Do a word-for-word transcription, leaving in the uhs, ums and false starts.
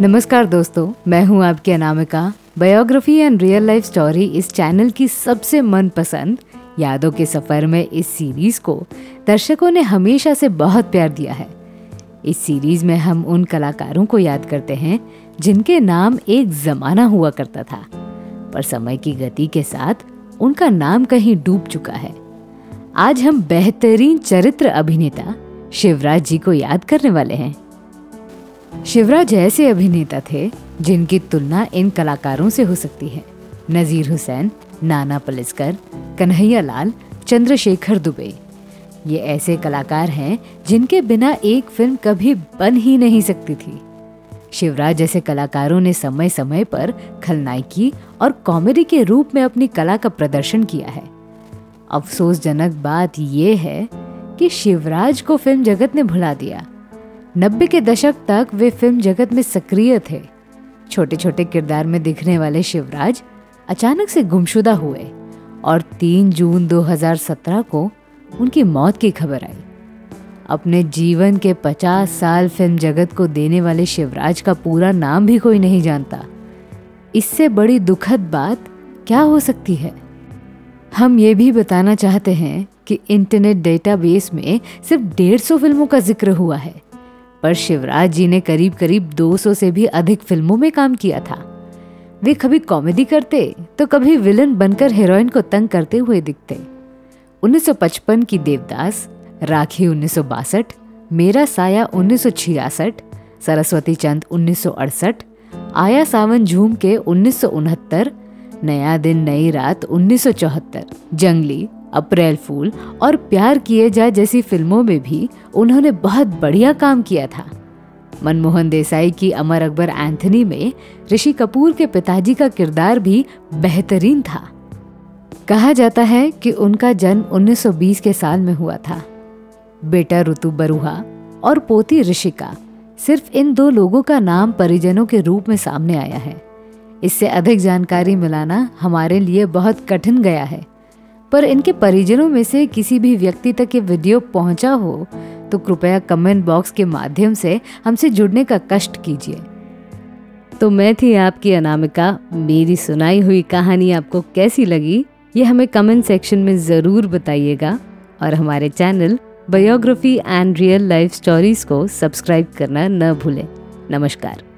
नमस्कार दोस्तों, मैं हूं आपकी Anamika. Biography and real life story इस चैनल की सबसे मनपसंद यादों के सफ़र में इस सीरीज़ को दर्शकों ने हमेशा से बहुत प्यार दिया है। इस सीरीज़ में हम उन कलाकारों को याद करते हैं जिनके नाम एक ज़माना हुआ करता था, पर समय की गति के साथ उनका नाम कहीं डूब चुका है। आज हम बेहतरीन चरित्र अभिनेता शिवराज जी को याद करने वाले हैं। शिवराज ऐसे अभिनेता थे जिनकी तुलना इन कलाकारों से हो सकती है। नजीर हुसैन, नाना पालिस्कर, कन्हैया लाल, चंद्रशेखर दुबे, ये ऐसे कलाकार हैं जिनके बिना एक फिल्म कभी बन ही नहीं सकती थी। शिवराज जैसे कलाकारों ने समय समय पर खलनायकी और कॉमेडी के रूप में अपनी कला का प्रदर्शन किया है। अफसोसजनक बात यह है कि शिवराज को फिल्म जगत ने भुला दिया। नब्बे के दशक तक वे फिल्म जगत में सक्रिय थे। छोटे छोटे किरदार में दिखने वाले शिवराज अचानक से गुमशुदा हुए और तीन जून दो हज़ार सत्रह को उनकी मौत की खबर आई। अपने जीवन के पचास साल फिल्म जगत को देने वाले शिवराज का पूरा नाम भी कोई नहीं जानता। इससे बड़ी दुखद बात क्या हो सकती है। हम ये भी बताना चाहते हैं कि इंटरनेट डेटाबेस में सिर्फ डेढ़ सौ फिल्मों का जिक्र हुआ है, पर शिवराज जी ने करीब करीब दो सौ से भी अधिक फिल्मों में काम किया था। वे कभी कॉमेडी करते तो कभी विलन बनकर हीरोइन को तंग करते हुए दिखते। उन्नीस सौ पचपन की देवदास, राखी उन्नीस सौ बासठ, मेरा साया उन्नीस सौ छियासठ, सरस्वती चंद उन्नीस सौ अड़सठ, आया सावन झूम के उन्नीस सौ उनहत्तर, नया दिन नई रात उन्नीस सौ चौहत्तर, जंगली, अप्रैल फूल और प्यार किए जा जैसी फिल्मों में भी उन्होंने बहुत बढ़िया काम किया था। मनमोहन देसाई की अमर अकबर एंथनी में ऋषि कपूर के पिताजी का किरदार भी बेहतरीन था। कहा जाता है कि उनका जन्म उन्नीस सौ बीस के साल में हुआ था। बेटा ऋतु बरुहा और पोती ऋषिका, सिर्फ इन दो लोगों का नाम परिजनों के रूप में सामने आया है। इससे अधिक जानकारी मिलाना हमारे लिए बहुत कठिन गया है, पर इनके परिजनों में से किसी भी व्यक्ति तक ये वीडियो पहुंचा हो तो कृपया कमेंट बॉक्स के माध्यम से हमसे जुड़ने का कष्ट कीजिए। तो मैं थी आपकी अनामिका। मेरी सुनाई हुई कहानी आपको कैसी लगी, ये हमें कमेंट सेक्शन में ज़रूर बताइएगा और हमारे channel biography and real life stories को सब्सक्राइब करना न भूलें। नमस्कार।